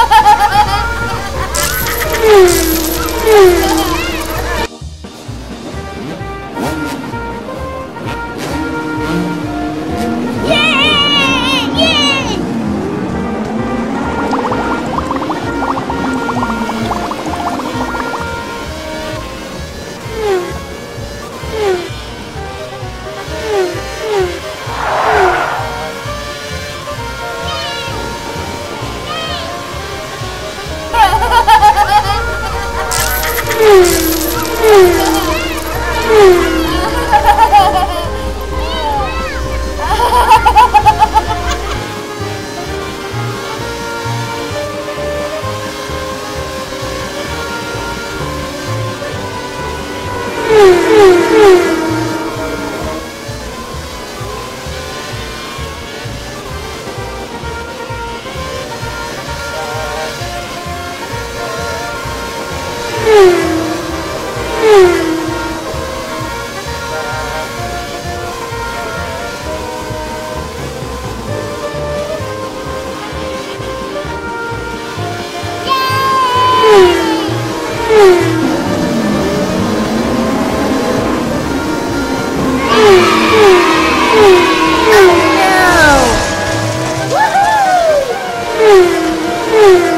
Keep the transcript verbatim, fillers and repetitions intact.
No! Woohoo!